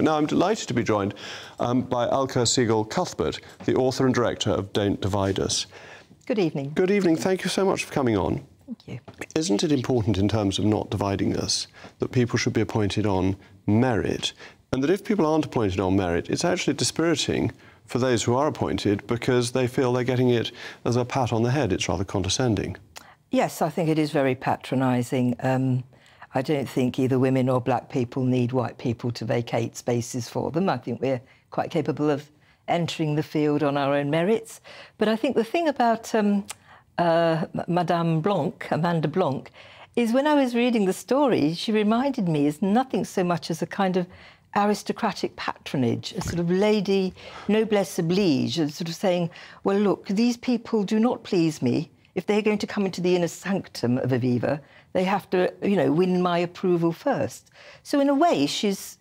But now I'm delighted to be joined by Alka Siegel-Cuthbert, the author and director of Don't Divide Us. Good evening. Good evening. Thank you so much for coming on. Thank you. Isn't it important in terms of not dividing us that people should be appointed on merit, and that if people aren't appointed on merit, it's actually dispiriting for those who are appointed because they feel they're getting it as a pat on the head? It's rather condescending. Yes, I think it is very patronising. I don't think either women or black people need white people to vacate spaces for them. I think we're quite capable of entering the field on our own merits. But I think the thing about Amanda Blanc, is when I was reading the story, she reminded me is nothing so much as a kind of aristocratic patronage, a sort of lady noblesse oblige, a sort of saying, well, look, these people do not please me. If they're going to come into the inner sanctum of Aviva, they have to, you know, win my approval first. So in a way, she's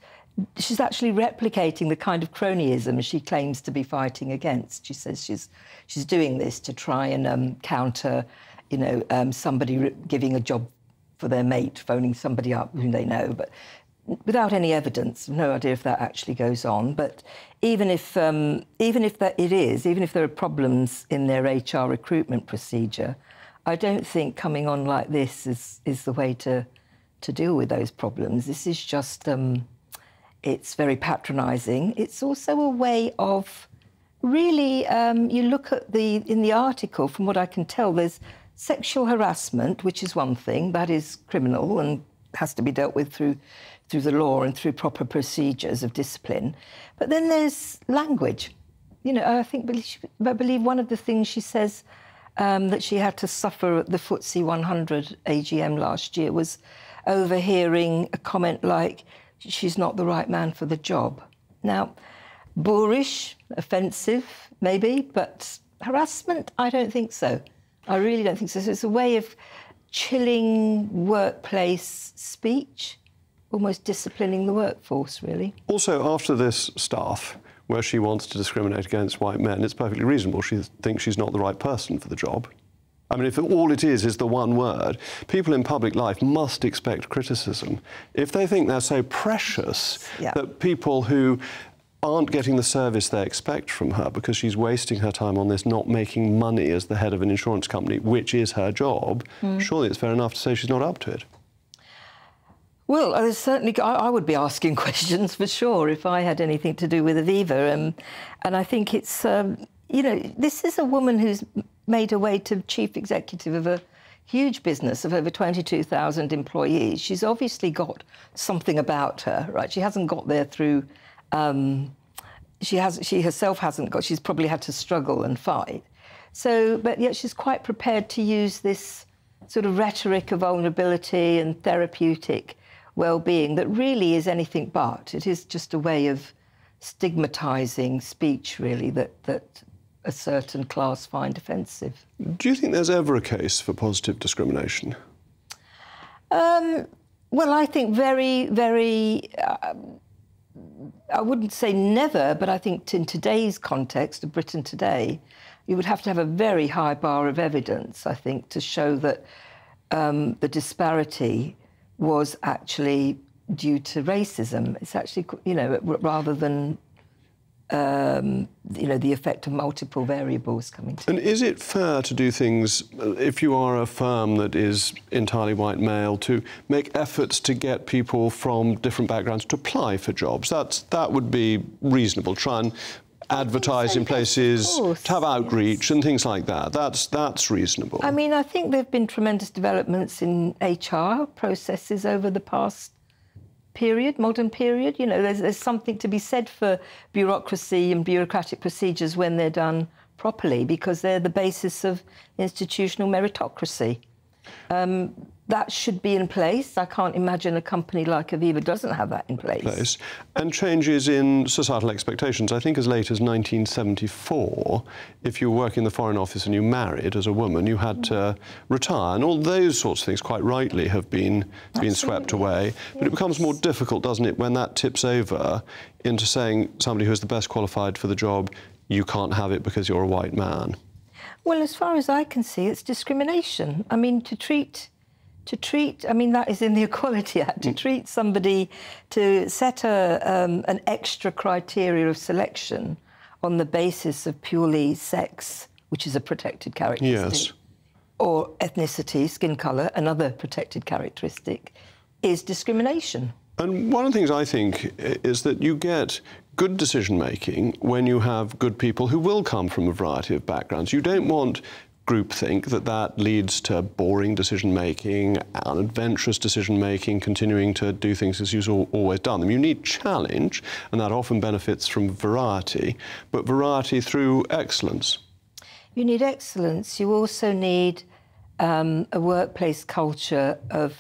actually replicating the kind of cronyism she claims to be fighting against. She says she's doing this to try and counter, you know, somebody giving a job for their mate, phoning somebody up whom they know, but without any evidence. No idea if that actually goes on. But even if there are problems in their HR recruitment procedure, I don't think coming on like this is the way to deal with those problems. This is just it's very patronising. It's also a way of really you look at in the article. From what I can tell, there's sexual harassment, which is one thing that is criminal and has to be dealt with through the law and through proper procedures of discipline. But then there's language. You know, I believe one of the things she says that she had to suffer at the FTSE 100 AGM last year was overhearing a comment like, she's not the right man for the job. Now, boorish, offensive, maybe, but harassment, I don't think so. I really don't think so. So it's a way of chilling workplace speech, almost disciplining the workforce, really. Also, after this staff, where she wants to discriminate against white men, it's perfectly reasonable. She thinks she's not the right person for the job. I mean, if all it is the one word, people in public life must expect criticism. If they think they're so precious that people who aren't getting the service they expect from her because she's wasting her time on this, not making money as the head of an insurance company, which is her job, surely it's fair enough to say she's not up to it. Well, I would be asking questions for sure if I had anything to do with Aviva. And I think it's, you know, this is a woman who's made her way to chief executive of a huge business of over 22,000 employees. She's obviously got something about her, right? She hasn't got there through... She herself hasn't got... She's probably had to struggle and fight. So, but yet she's quite prepared to use this sort of rhetoric of vulnerability and therapeutic well-being that really is anything but. It is just a way of stigmatising speech, really, that a certain class find offensive. Do you think there's ever a case for positive discrimination? Well, I think very, very... I wouldn't say never, but I think in today's context of Britain today, you would have to have a very high bar of evidence, I think, to show that the disparity was actually due to racism. It's actually, you know, rather than, you know, the effect of multiple variables coming together. And is it fair to do things, if you are a firm that is entirely white male, to make efforts to get people from different backgrounds to apply for jobs? That would be reasonable. Try and advertise in places, to have outreach and things like that. That's reasonable. I mean, I think there have been tremendous developments in HR processes over the past period, modern period. You know, there's something to be said for bureaucracy and bureaucratic procedures when they're done properly, because they're the basis of institutional meritocracy. That should be in place. I can't imagine a company like Aviva doesn't have that in place. And changes in societal expectations. I think as late as 1974, if you were working in the Foreign Office and you married as a woman, you had to retire. And all those sorts of things, quite rightly, have been swept away. But it becomes more difficult, doesn't it, when that tips over into saying somebody who is the best qualified for the job, you can't have it because you're a white man. Well, as far as I can see, it's discrimination. I mean, to treat... to treat, I mean, that is in the Equality Act, to treat somebody, to set a, an extra criteria of selection on the basis of purely sex, which is a protected characteristic, yes, or ethnicity, skin colour, another protected characteristic, is discrimination. And one of the things I think is that you get good decision-making when you have good people who will come from a variety of backgrounds. You don't want groupthink, that leads to boring decision-making, unadventurous decision-making, continuing to do things as you've always done them. You need challenge, and that often benefits from variety, but variety through excellence. You need excellence. You also need a workplace culture of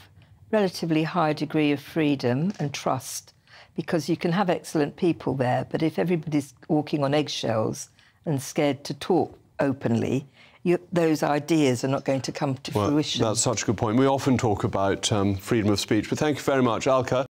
relatively high degree of freedom and trust, because you can have excellent people there, but if everybody's walking on eggshells and scared to talk openly, those ideas are not going to come to fruition. That's such a good point. We often talk about freedom of speech, but thank you very much, Alka.